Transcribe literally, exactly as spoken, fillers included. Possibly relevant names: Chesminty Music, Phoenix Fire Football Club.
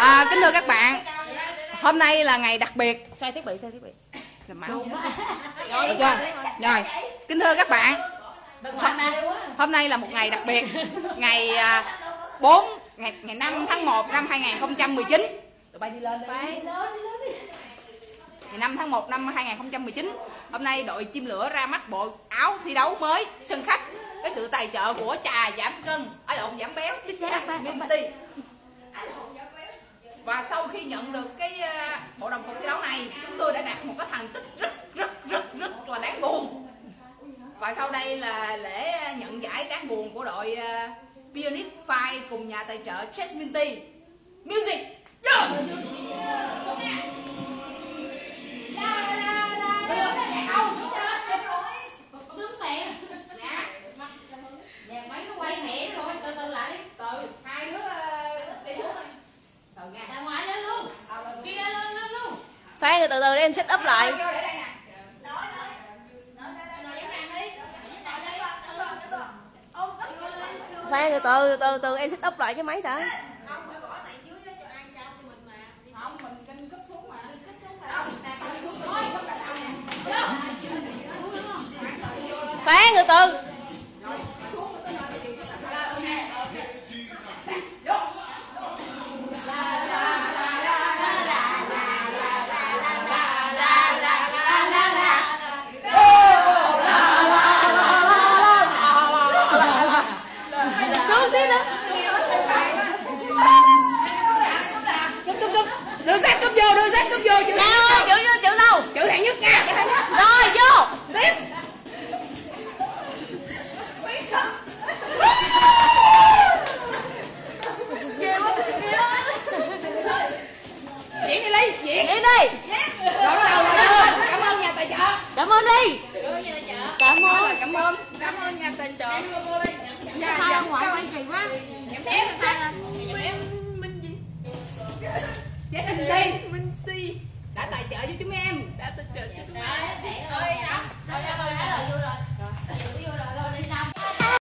À, kính thưa các bạn, hôm nay là ngày đặc biệt. Sai thiết bị, sai thiết bị. Rồi, rồi, kính thưa các bạn, hôm nay là một ngày đặc biệt, ngày bốn ngày ngày năm tháng một năm hai nghìn không trăm mười chín. Ngày năm tháng một năm hai nghìn không trăm mười chín, hôm nay đội Chim Lửa ra mắt bộ áo thi đấu mới sân khách với sự tài trợ của trà giảm cân, ở lộn giảm béo Chesminty. Và sau khi nhận được cái bộ đồng phục thi đấu này, chúng tôi đã đạt một cái thành tích rất rất rất rất là đáng buồn. Và sau đây là lễ nhận giải đáng buồn của đội Phoenix Fire cùng nhà tài trợ Chesminty Music. Yeah! Phải từ từ để em set up lại. Phải từ từ từ từ em set up lại cái máy đã. Phải từ từ. Đưa sách cúp vô, đưa sách cúp vô. Chữ ơi, chữ vô, chữ đâu? Chữ hạng nhất nha. Rồi vô. Tiếp. Diễn đi Ly, diễn đi đi. Rồi đầu rồi. Cảm ơn nhà tài trợ. Cảm ơn đi. Cảm ơn. Cảm ơn. Cảm ơn nhà tài trợ. Nhà tài trợ ngoại quan kỳ quá. Em tiếp.